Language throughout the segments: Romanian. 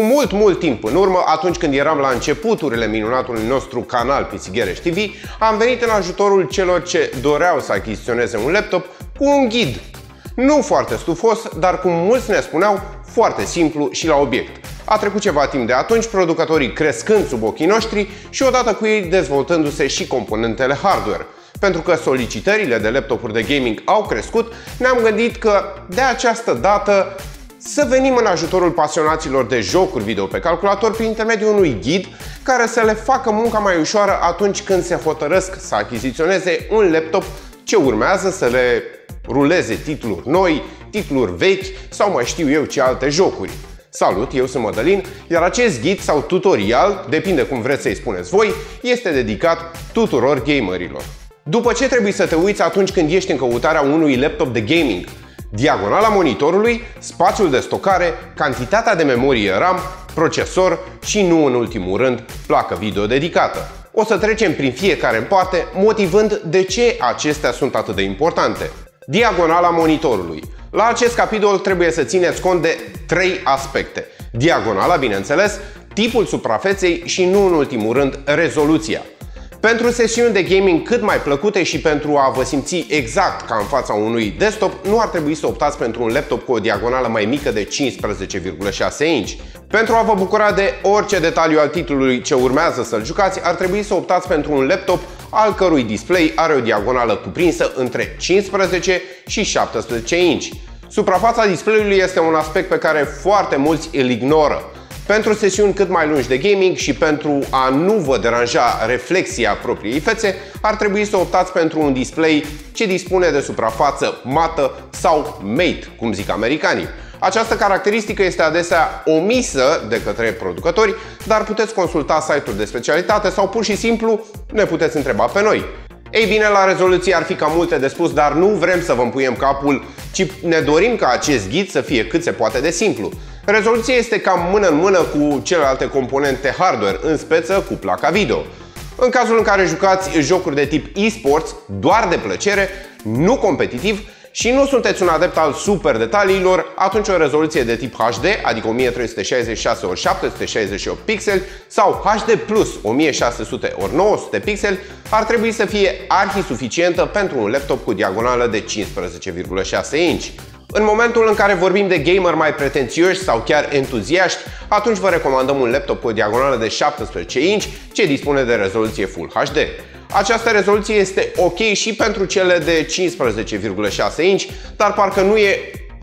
Cu mult, mult timp în urmă, atunci când eram la începuturile minunatului nostru canal Pisigherești TV, am venit în ajutorul celor ce doreau să achiziționeze un laptop cu un ghid. Nu foarte stufos, dar cum mulți ne spuneau, foarte simplu și la obiect. A trecut ceva timp de atunci, producătorii crescând sub ochii noștri și odată cu ei dezvoltându-se și componentele hardware. Pentru că solicitările de laptopuri de gaming au crescut, ne-am gândit că de această dată să venim în ajutorul pasionaților de jocuri video pe calculator prin intermediul unui ghid care să le facă munca mai ușoară atunci când se hotărăsc să achiziționeze un laptop ce urmează să le ruleze titluri noi, titluri vechi sau mai știu eu ce alte jocuri. Salut, eu sunt Mădălin, iar acest ghid sau tutorial, depinde cum vreți să-i spuneți voi, este dedicat tuturor gamerilor. După ce trebuie să te uiți atunci când ești în căutarea unui laptop de gaming? Diagonala monitorului, spațiul de stocare, cantitatea de memorie RAM, procesor și, nu în ultimul rând, placă video dedicată. O să trecem prin fiecare în parte, motivând de ce acestea sunt atât de importante. Diagonala monitorului. La acest capitol trebuie să țineți cont de 3 aspecte. Diagonala, bineînțeles, tipul suprafeței și, nu în ultimul rând, rezoluția. Pentru sesiuni de gaming cât mai plăcute și pentru a vă simți exact ca în fața unui desktop, nu ar trebui să optați pentru un laptop cu o diagonală mai mică de 15,6 inch. Pentru a vă bucura de orice detaliu al titlului ce urmează să-l jucați, ar trebui să optați pentru un laptop al cărui display are o diagonală cuprinsă între 15 și 17 inch. Suprafața display-ului este un aspect pe care foarte mulți îl ignoră. Pentru sesiuni cât mai lungi de gaming și pentru a nu vă deranja reflexia propriei fețe, ar trebui să optați pentru un display ce dispune de suprafață mată sau matte, cum zic americanii. Această caracteristică este adesea omisă de către producători, dar puteți consulta site-uri de specialitate sau pur și simplu ne puteți întreba pe noi. Ei bine, la rezoluție ar fi cam multe de spus, dar nu vrem să vă împuiem capul, ci ne dorim ca acest ghid să fie cât se poate de simplu. Rezoluția este cam mână în mână cu celelalte componente hardware, în speță cu placa video. În cazul în care jucați jocuri de tip e-sports, doar de plăcere, nu competitiv, și nu sunteți un adept al super detaliilor, atunci o rezoluție de tip HD, adică 1366×768 pixeli sau HD Plus 1600×900 pixeli, ar trebui să fie arhi suficientă pentru un laptop cu diagonală de 15,6 inch. În momentul în care vorbim de gamer mai pretențioși sau chiar entuziaști, atunci vă recomandăm un laptop cu o diagonală de 17 inch ce dispune de rezoluție Full HD. Această rezoluție este ok și pentru cele de 15,6 inch, dar parcă nu e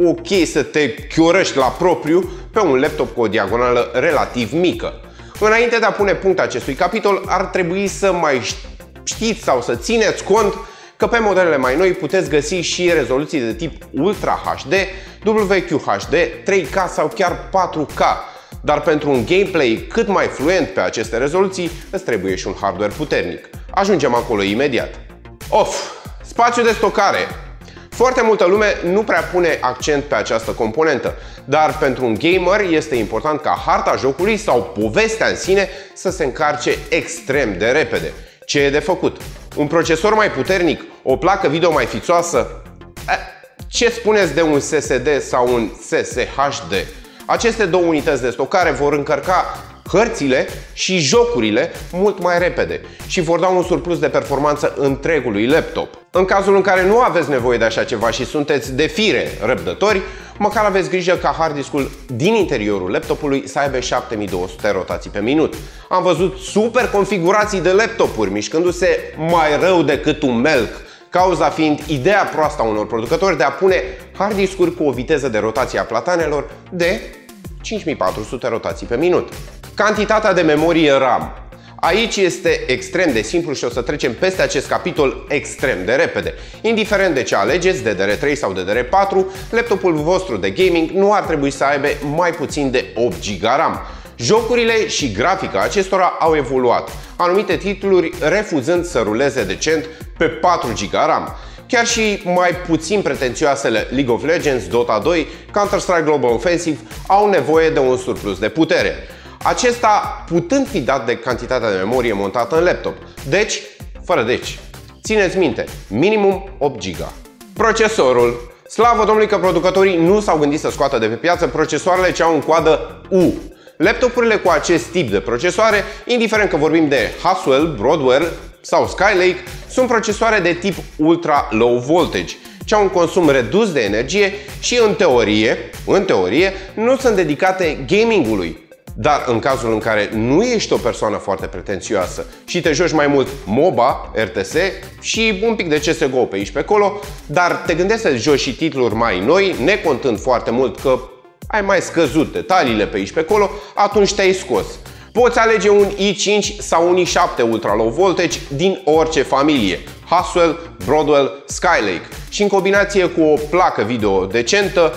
ok să te chiorăști la propriu pe un laptop cu o diagonală relativ mică. Înainte de a pune punct acestui capitol, ar trebui să mai știți sau să țineți cont că pe modelele mai noi puteți găsi și rezoluții de tip Ultra HD, WQHD, 3K sau chiar 4K. Dar pentru un gameplay cât mai fluent pe aceste rezoluții, îți trebuie și un hardware puternic. Ajungem acolo imediat. Spațiu de stocare. Foarte multă lume nu prea pune accent pe această componentă, dar pentru un gamer este important ca harta jocului sau povestea în sine să se încarce extrem de repede. Ce e de făcut? Un procesor mai puternic? O placă video mai fițoasă? Ce spuneți de un SSD sau un SSHD? Aceste două unități de stocare vor încărca hărțile și jocurile mult mai repede și vor da un surplus de performanță întregului laptop. În cazul în care nu aveți nevoie de așa ceva și sunteți de fire răbdători, măcar aveți grijă ca harddiscul din interiorul laptopului să aibă 7200 rotații pe minut. Am văzut super configurații de laptopuri mișcându-se mai rău decât un melc, cauza fiind ideea proastă a unor producători de a pune harddiscuri cu o viteză de rotație a platanelor de 5400 rotații pe minut. Cantitatea de memorie RAM. Aici este extrem de simplu și o să trecem peste acest capitol extrem de repede. Indiferent de ce alegeți, DDR3 sau DDR4, laptopul vostru de gaming nu ar trebui să aibă mai puțin de 8 GB RAM. Jocurile și grafica acestora au evoluat, anumite titluri refuzând să ruleze decent pe 4 GB RAM. Chiar și mai puțin pretențioasele League of Legends, Dota 2, Counter-Strike Global Offensive au nevoie de un surplus de putere. Acesta putând fi dat de cantitatea de memorie montată în laptop. Deci, fără deci. Țineți minte, minimum 8 GB. Procesorul. Slavă Domnului că producătorii nu s-au gândit să scoată de pe piață procesoarele ce au în coadă U. Laptopurile cu acest tip de procesoare, indiferent că vorbim de Haswell, Broadwell sau Skylake, sunt procesoare de tip ultra low voltage, ce au un consum redus de energie și în teorie, nu sunt dedicate gamingului. Dar în cazul în care nu ești o persoană foarte pretențioasă și te joci mai mult MOBA, RTS și un pic de CSGO pe aici pe acolo, dar te gândești să joci și titluri mai noi, necontând foarte mult că ai mai scăzut detaliile pe aici pe acolo, atunci te-ai scos. Poți alege un i5 sau un i7 ultra low voltage din orice familie, Haswell, Broadwell, Skylake, și în combinație cu o placă video decentă,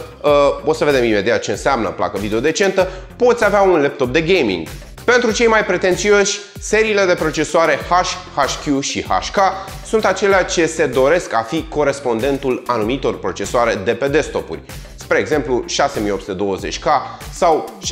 o să vedem imediat ce înseamnă placă video decentă, poți avea un laptop de gaming. Pentru cei mai pretențioși, seriile de procesoare H, HQ și HK sunt acelea ce se doresc a fi corespondentul anumitor procesoare de pe desktopuri, spre exemplu 6820K sau 6920HQ.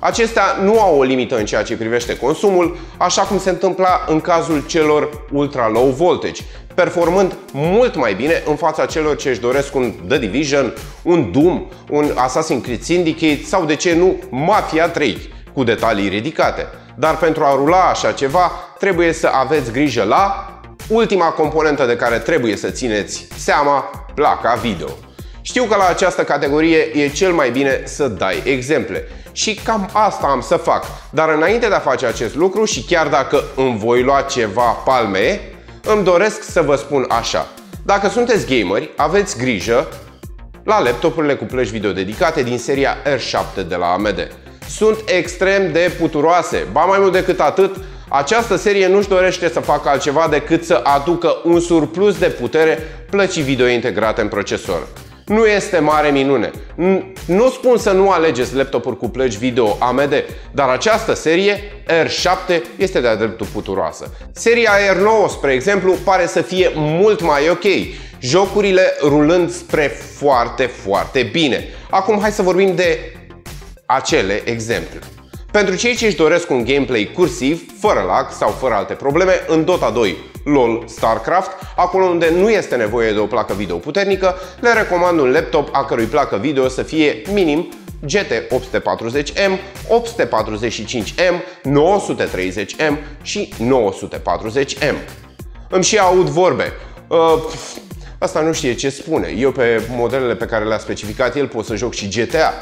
Acestea nu au o limită în ceea ce privește consumul, așa cum se întâmpla în cazul celor ultra low voltage, performând mult mai bine în fața celor ce își doresc un The Division, un Doom, un Assassin's Creed Syndicate sau, de ce nu, Mafia 3, cu detalii ridicate. Dar pentru a rula așa ceva, trebuie să aveți grijă la ultima componentă de care trebuie să țineți seama, placa video. Știu că la această categorie e cel mai bine să dai exemple. Și cam asta am să fac, dar înainte de a face acest lucru și chiar dacă îmi voi lua ceva palme, îmi doresc să vă spun așa. Dacă sunteți gameri, aveți grijă la laptopurile cu plăci video dedicate din seria R7 de la AMD. Sunt extrem de puturoase, ba mai mult decât atât, această serie nu-și dorește să facă altceva decât să aducă un surplus de putere plăcii video integrate în procesor. Nu este mare minune. Nu spun să nu alegeți laptopuri cu plăci video AMD, dar această serie R7 este de-a dreptul puturoasă. Seria R9, spre exemplu, pare să fie mult mai ok, jocurile rulând spre foarte, foarte bine. Acum hai să vorbim de acele exemple. Pentru cei ce își doresc un gameplay cursiv, fără lag sau fără alte probleme, în Dota 2, LOL, StarCraft, acolo unde nu este nevoie de o placă video puternică, le recomand un laptop a cărui placă video să fie minim GT 840M, 845M, 930M și 940M. Îmi și aud vorbe. Asta nu știe ce spune. Eu pe modelele pe care le-a specificat el pot să joc și GTA.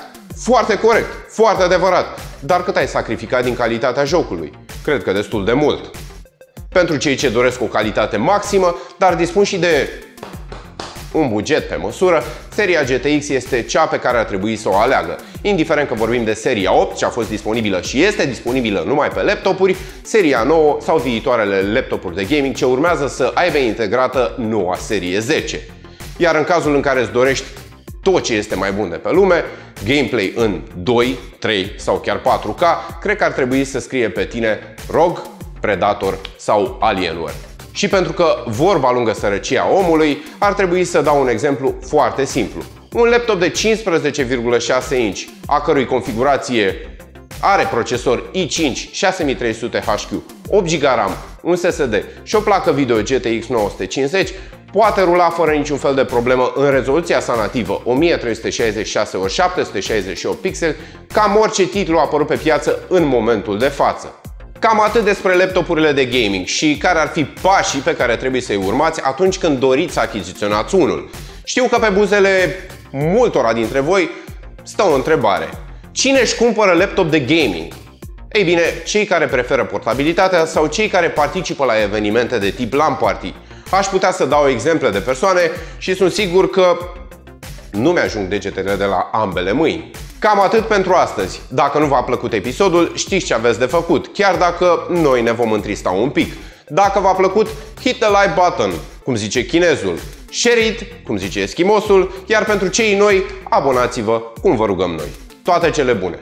Foarte corect, foarte adevărat. Dar cât ai sacrificat din calitatea jocului? Cred că destul de mult. Pentru cei ce doresc o calitate maximă, dar dispun și de un buget pe măsură, seria GTX este cea pe care ar trebui să o aleagă. Indiferent că vorbim de seria 8, ce a fost disponibilă și este disponibilă numai pe laptopuri, seria 9 sau viitoarele laptopuri de gaming ce urmează să aibă integrată noua serie 10. Iar în cazul în care îți dorești tot ce este mai bun de pe lume, gameplay în 2, 3 sau chiar 4K, cred că ar trebui să scrie pe tine ROG, Predator sau Alienware. Și pentru că vorba lungă sărăcia omului, ar trebui să dau un exemplu foarte simplu. Un laptop de 15,6 inch, a cărui configurație are procesor i5 6300HQ, 8 GB RAM, un SSD și o placă video GTX 950, poate rula fără niciun fel de problemă în rezoluția sa nativă 1366x768 pixel, cam orice titlu apărut pe piață în momentul de față. Cam atât despre laptopurile de gaming și care ar fi pașii pe care trebuie să-i urmați atunci când doriți să achiziționați unul. Știu că pe buzele multora dintre voi stă o întrebare. Cine își cumpără laptop de gaming? Ei bine, cei care preferă portabilitatea sau cei care participă la evenimente de tip LAN party. Aș putea să dau exemple de persoane și sunt sigur că nu mi-ajung degetele de la ambele mâini. Cam atât pentru astăzi. Dacă nu v-a plăcut episodul, știți ce aveți de făcut, chiar dacă noi ne vom întrista un pic. Dacă v-a plăcut, hit the like button, cum zice chinezul, share it, cum zice eschimosul, iar pentru cei noi, abonați-vă, cum vă rugăm noi. Toate cele bune!